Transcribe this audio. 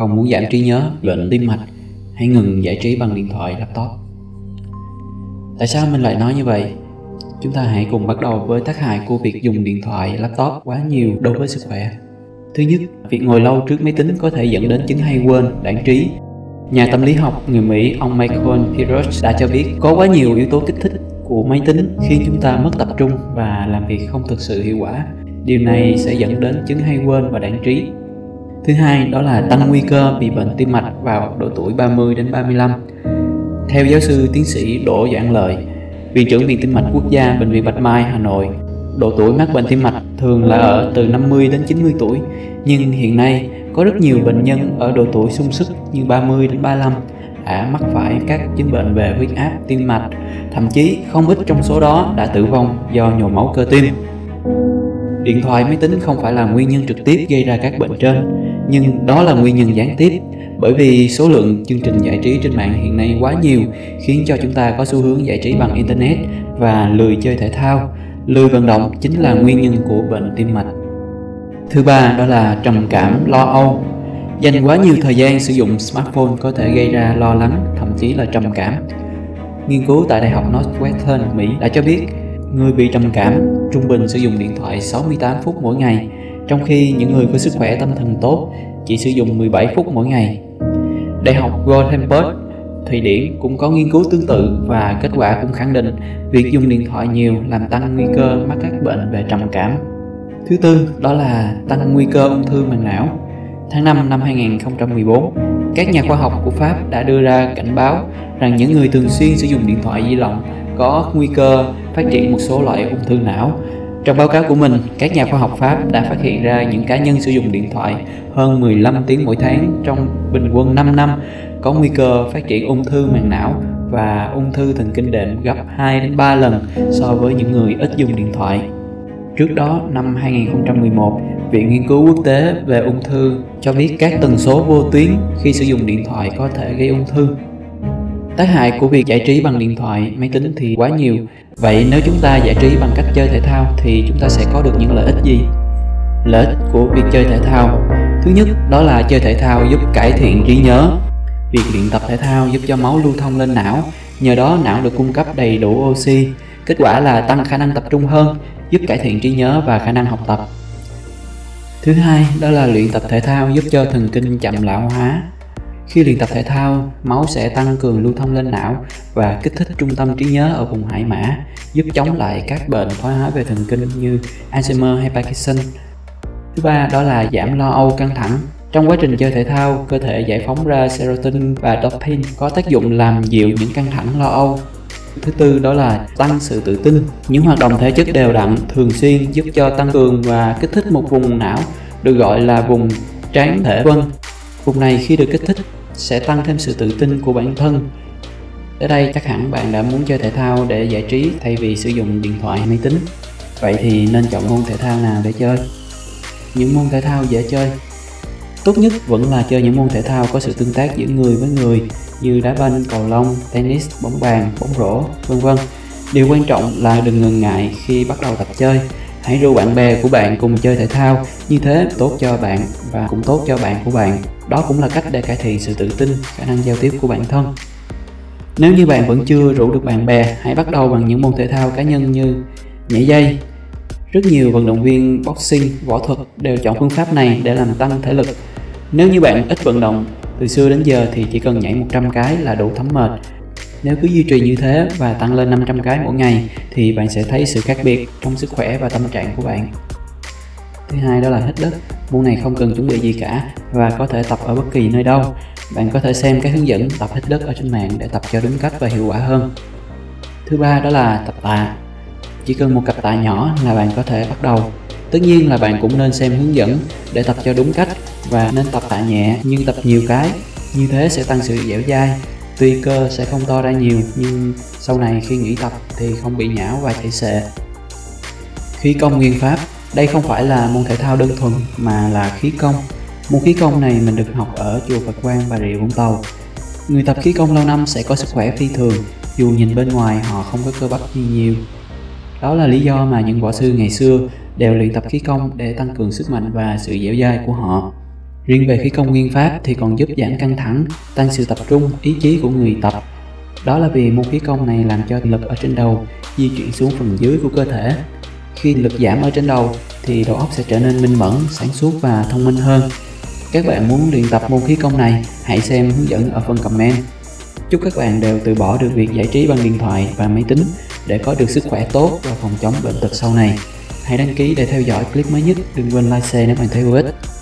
không muốn giảm trí nhớ, bệnh tim mạch, hãy ngừng giải trí bằng điện thoại, laptop. Tại sao mình lại nói như vậy? Chúng ta hãy cùng bắt đầu với tác hại của việc dùng điện thoại, laptop quá nhiều đối với sức khỏe. Thứ nhất, việc ngồi lâu trước máy tính có thể dẫn đến chứng hay quên, đãng trí. Nhà tâm lý học người Mỹ, ông Michael Pietrus đã cho biết có quá nhiều yếu tố kích thích của máy tính khiến chúng ta mất tập trung và làm việc không thực sự hiệu quả. Điều này sẽ dẫn đến chứng hay quên và đãng trí. Thứ hai, đó là tăng nguy cơ bị bệnh tim mạch vào độ tuổi 30 đến 35. Theo giáo sư tiến sĩ Đỗ Doãn Lợi, Viện trưởng Viện Tim mạch Quốc gia, Bệnh viện Bạch Mai, Hà Nội, độ tuổi mắc bệnh tim mạch thường là ở từ 50 đến 90 tuổi, nhưng hiện nay có rất nhiều bệnh nhân ở độ tuổi sung sức như 30 đến 35 đã mắc phải các chứng bệnh về huyết áp, tim mạch, thậm chí không ít trong số đó đã tử vong do nhồi máu cơ tim. Điện thoại, máy tính không phải là nguyên nhân trực tiếp gây ra các bệnh trên, nhưng đó là nguyên nhân gián tiếp, bởi vì số lượng chương trình giải trí trên mạng hiện nay quá nhiều khiến cho chúng ta có xu hướng giải trí bằng internet và lười chơi thể thao, lười vận động chính là nguyên nhân của bệnh tim mạch. Thứ ba, đó là trầm cảm, lo âu. Dành quá nhiều thời gian sử dụng smartphone có thể gây ra lo lắng, thậm chí là trầm cảm. Nghiên cứu tại Đại học Northwestern, Mỹ đã cho biết người bị trầm cảm trung bình sử dụng điện thoại 68 phút mỗi ngày, trong khi những người có sức khỏe tâm thần tốt chỉ sử dụng 17 phút mỗi ngày. Đại học Gothenburg, Thụy Điển cũng có nghiên cứu tương tự và kết quả cũng khẳng định việc dùng điện thoại nhiều làm tăng nguy cơ mắc các bệnh về trầm cảm. Thứ tư, đó là tăng nguy cơ ung thư màng não. Tháng 5 năm 2014, các nhà khoa học của Pháp đã đưa ra cảnh báo rằng những người thường xuyên sử dụng điện thoại di động có nguy cơ phát triển một số loại ung thư não. Trong báo cáo của mình, các nhà khoa học Pháp đã phát hiện ra những cá nhân sử dụng điện thoại hơn 15 tiếng mỗi tháng trong bình quân 5 năm có nguy cơ phát triển ung thư màng não và ung thư thần kinh đệm gấp 2 đến 3 lần so với những người ít dùng điện thoại. Trước đó, năm 2011, Viện Nghiên cứu Quốc tế về ung thư cho biết các tần số vô tuyến khi sử dụng điện thoại có thể gây ung thư. Tác hại của việc giải trí bằng điện thoại, máy tính thì quá nhiều. Vậy nếu chúng ta giải trí bằng cách chơi thể thao thì chúng ta sẽ có được những lợi ích gì? Lợi ích của việc chơi thể thao. Thứ nhất, đó là chơi thể thao giúp cải thiện trí nhớ. Việc luyện tập thể thao giúp cho máu lưu thông lên não, nhờ đó não được cung cấp đầy đủ oxy. Kết quả là tăng khả năng tập trung hơn, giúp cải thiện trí nhớ và khả năng học tập. Thứ hai, đó là luyện tập thể thao giúp cho thần kinh chậm lão hóa. Khi luyện tập thể thao, máu sẽ tăng cường lưu thông lên não và kích thích trung tâm trí nhớ ở vùng hải mã, giúp chống lại các bệnh thoái hóa về thần kinh như Alzheimer hay Parkinson. Thứ ba, đó là giảm lo âu, căng thẳng. Trong quá trình chơi thể thao, cơ thể giải phóng ra serotonin và dopamine có tác dụng làm dịu những căng thẳng, lo âu. Thứ tư, đó là tăng sự tự tin. Những hoạt động thể chất đều đặn, thường xuyên giúp cho tăng cường và kích thích một vùng não được gọi là vùng trán thể vân. Vùng này khi được kích thích sẽ tăng thêm sự tự tin của bản thân. Tới đây chắc hẳn bạn đã muốn chơi thể thao để giải trí thay vì sử dụng điện thoại, máy tính. Vậy thì nên chọn môn thể thao nào để chơi? Những môn thể thao dễ chơi. Tốt nhất vẫn là chơi những môn thể thao có sự tương tác giữa người với người như đá banh, cầu lông, tennis, bóng bàn, bóng rổ, vân vân. Điều quan trọng là đừng ngần ngại khi bắt đầu tập chơi. Hãy rủ bạn bè của bạn cùng chơi thể thao, như thế tốt cho bạn và cũng tốt cho bạn của bạn. Đó cũng là cách để cải thiện sự tự tin, khả năng giao tiếp của bản thân. Nếu như bạn vẫn chưa rủ được bạn bè, hãy bắt đầu bằng những môn thể thao cá nhân như nhảy dây. Rất nhiều vận động viên boxing, võ thuật đều chọn phương pháp này để làm tăng thể lực. Nếu như bạn ít vận động, từ xưa đến giờ thì chỉ cần nhảy 100 cái là đủ thấm mệt. Nếu cứ duy trì như thế và tăng lên 500 cái mỗi ngày thì bạn sẽ thấy sự khác biệt trong sức khỏe và tâm trạng của bạn. Thứ hai, đó là hít đất. Môn này không cần chuẩn bị gì cả và có thể tập ở bất kỳ nơi đâu. Bạn có thể xem các hướng dẫn tập hít đất ở trên mạng để tập cho đúng cách và hiệu quả hơn. Thứ ba, đó là tập tạ. Chỉ cần một cặp tạ nhỏ là bạn có thể bắt đầu. Tất nhiên là bạn cũng nên xem hướng dẫn để tập cho đúng cách và nên tập tạ nhẹ nhưng tập nhiều cái. Như thế sẽ tăng sự dẻo dai. Tuy cơ sẽ không to ra nhiều nhưng sau này khi nghỉ tập thì không bị nhão và chảy xệ. Khí công nguyên pháp. Đây không phải là môn thể thao đơn thuần mà là khí công. Môn khí công này mình được học ở chùa Phật Quang, Bà Rịa Vũng Tàu. Người tập khí công lâu năm sẽ có sức khỏe phi thường, dù nhìn bên ngoài họ không có cơ bắp gì nhiều. Đó là lý do mà những võ sư ngày xưa đều luyện tập khí công để tăng cường sức mạnh và sự dẻo dai của họ. Riêng về khí công nguyên pháp thì còn giúp giảm căng thẳng, tăng sự tập trung, ý chí của người tập. Đó là vì môn khí công này làm cho lực ở trên đầu di chuyển xuống phần dưới của cơ thể. Khi lực giảm ở trên đầu thì đầu óc sẽ trở nên minh mẫn, sáng suốt và thông minh hơn. Các bạn muốn luyện tập môn khí công này, hãy xem hướng dẫn ở phần comment. Chúc các bạn đều từ bỏ được việc giải trí bằng điện thoại và máy tính để có được sức khỏe tốt và phòng chống bệnh tật sau này. Hãy đăng ký để theo dõi clip mới nhất, đừng quên like, share nếu bạn thấy hữu ích.